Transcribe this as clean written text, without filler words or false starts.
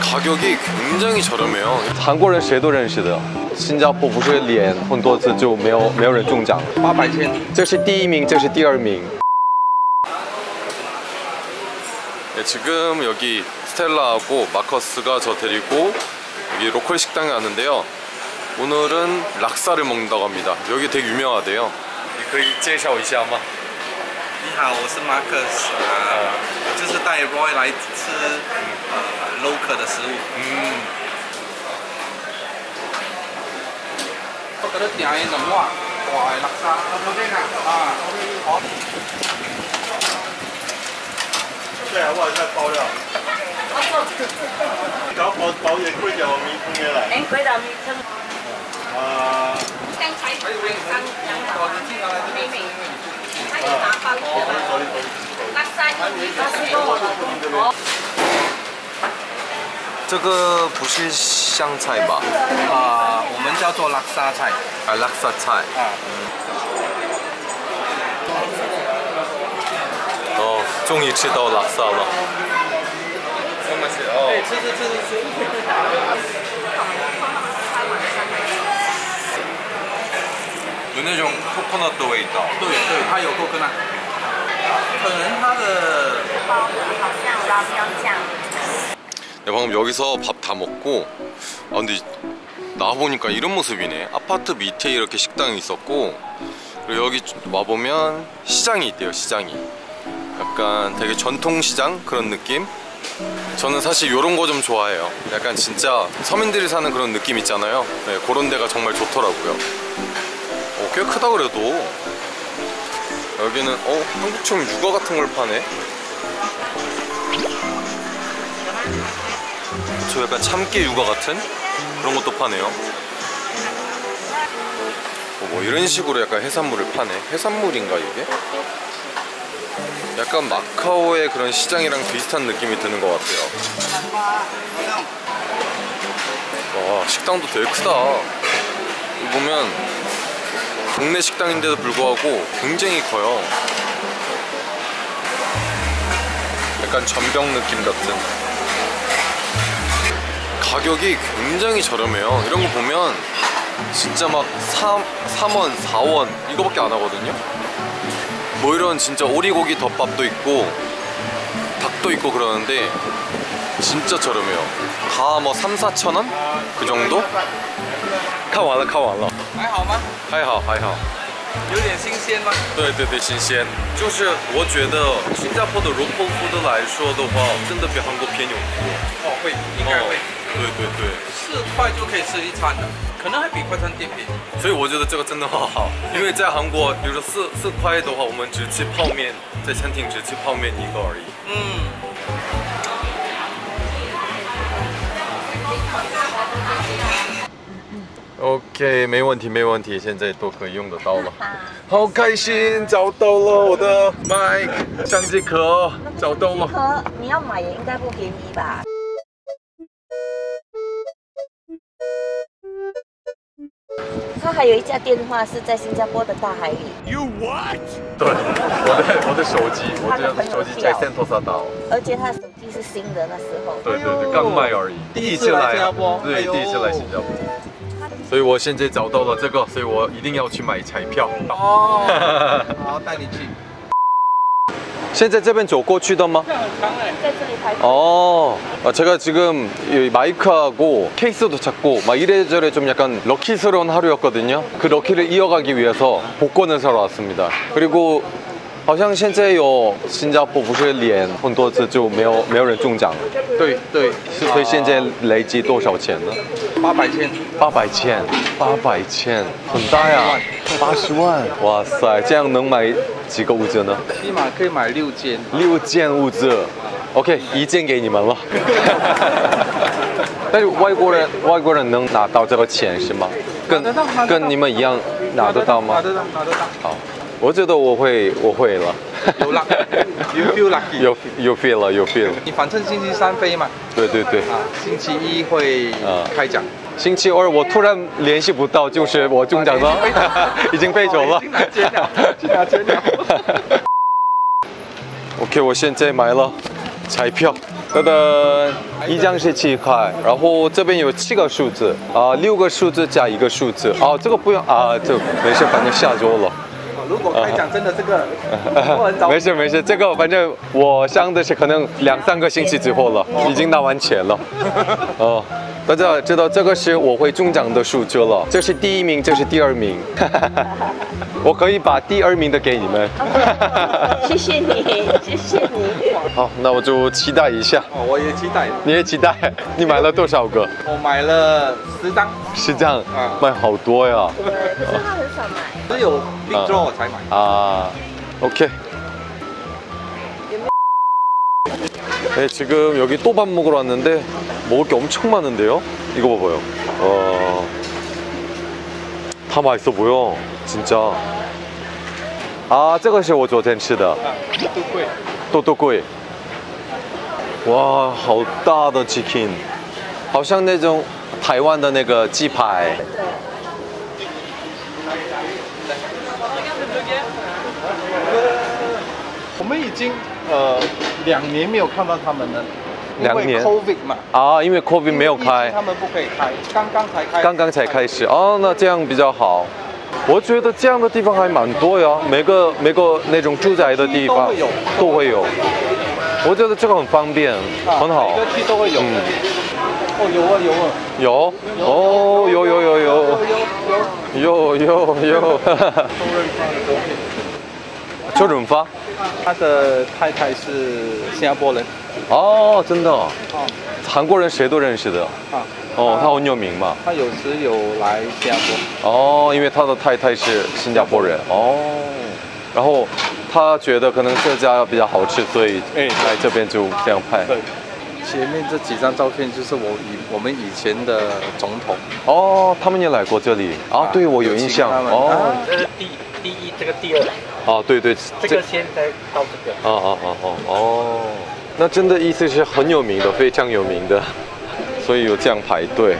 가격이 굉장히 저렴해요.韩国人谁都认识的，新加坡不是连很多次就没有人中奖。800千，这是第一名，这是第二名。 네, 지금 여기 스텔라하고 마커스가 저 데리고 여기 로컬 식당에 왔는데요. 오늘은 락사를 먹는다고 합니다. 여기 되게 유명하대요.你好，我是 Marcus， 我就是带 Roy 来吃local 的食物。不过都点一种哇，哇辣沙，我这个啊，好。对啊，我在包料。搞保险柜的米粉也来。哎，柜的米粉。啊。刚才我们刚讲的妹妹。 这个不是香菜吧？啊，我们叫做拉沙菜。啊，拉沙菜。哦，终于吃到拉沙了。这么吃哦。对，吃。 有那种 coconut 的味道，对对，它有 coconut， 可能它的包子好像辣椒酱。네 방금 여기서 밥 다 먹고, 아 근데 나 보니까 이런 모습이네. 아파트 밑에 이렇게 식당이 있었고, 그리고 여기 와 보면 시장이 있대요. 시장이 약간 되게 전통 시장 그런 느낌. 저는 사실 이런 거 좀 좋아해요. 약간 진짜 서민들이 사는 그런 느낌 있잖아요. 네, 그런 데가 정말 좋더라고요. 꽤 크다 그래도. 여기는 한국처럼 육아 같은 걸 파네. 저 약간 참깨 육아 같은 그런 것도 파네요. 뭐 이런 식으로 약간 해산물을 파네. 해산물인가 이게? 약간 마카오의 그런 시장이랑 비슷한 느낌이 드는 것 같아요. 와, 식당도 되게 크다. 이거 보면 동네 식당인데도 불구하고 굉장히 커요. 약간 전병 느낌 같은. 가격이 굉장히 저렴해요. 이런 거 보면 진짜 막 3원, 4원 이거밖에 안 하거든요. 뭐 이런 진짜 오리고기 덮밥도 있고 닭도 있고 그러는데 진짜 저렴해요. 다 뭐 3, 4천원? 그 정도? 看完了。 还好吗？还好。有点新鲜吗？对，新鲜。就是我觉得新加坡的罗布夫的来说的话，真的比韩国便宜很多。哦，会，应该会。对，4块就可以吃一餐了，可能还比快餐店便宜。所以我觉得这个真的很好，因为在韩国，比如说四块的话，我们只吃泡面，在餐厅只吃泡面一个而已。嗯。 OK， 没问题，现在都可以用得到了，好开心，找到了我的麦克相机壳，找到了。壳你要买也应该不便宜吧？它还有一架电话是在新加坡的大海里。You what？ 对，我的手机，我的手机在Sentosa岛，而且它手机是新的那时候。对，刚卖而已，第一次来新加坡，对，第一次来新加坡。 所以我现在找到了这个，所以我一定要去买彩票。哦，好，带你去。现在这边走过去的吗？在这里排队。哦，제가 지금 마이크하고 케이스도 찾고 막 이래저래 좀 약간 럭키스러운 하루였거든요. 그 럭키를 이어가기 위해서 복권을 사러 왔습니다. 그리고 好像现在有新加坡不是连很多次就没有人中奖，对，所以现在累积多少钱呢？800千，很大呀，80万，哇塞，这样能买几个物资呢？起码可以买6件物资 ，OK， 1件给你们了。但是外国人能拿到这个钱是吗？跟你们一样拿得到吗？拿得到。好。 我觉得我会了。有 luck， you feel lucky， 有 feel 了。你反正星期三飞嘛。对。啊，星期一会开奖。星期二我突然联系不到，就是我中奖了，已经飞走了。去拿钱了。OK， 我现在买了彩票，噔噔，一张是7块，然后这边有7个数字啊，6个数字加1个数字哦，这个不用啊，这没事，反正下周了。 如果开讲真的这个，没事没事，这个反正我上的是可能2、3个星期之后了，已经拿完钱了。哦，大家知道这个是我会中奖的数据了，这是第1名，这是第2名，我可以把第2名的给你们。谢谢你，谢谢你。好，那我就期待一下。哦，我也期待。你也期待？你买了多少个？我买了10张。10张啊，买好多呀。对，可是他很少买。只有订桌我才买啊。OK. 네, 지금 여기 또 밥 먹으러 왔는데 먹을 게 엄청 많은데요. 이거 봐봐요. 다 맛있어 보여, 진짜. 아, 这个是我昨天吃的。多多贵。 哇，好大的 chicken， 好像那种台湾的那个鸡排。我们已经2年没有看到他们了。2年。COVID 嘛。啊，因为 COVID 没有开。他们不可以开，刚刚才开始。哦，那这样比较好。 我觉得这样的地方还蛮多呀，每个那种住宅的地方都会有，我觉得这个很方便，很好。每个区都会有。哦，有。周润发，他的太太是新加坡人。哦，真的。韩国人谁都认识的。 哦，他很有名嘛。他有时有来新加坡。哦，因为他的太太是新加坡人。哦。然后他觉得可能这家比较好吃，所以来这边就这样拍。对。前面这几张照片就是我们以前的总统。哦，他们也来过这里啊？对，我有印象。哦。这是第1，这个第2。哦，对对。这个先再到这个。哦。那真的意思是很有名的，非常有名的。 所以有这样排队。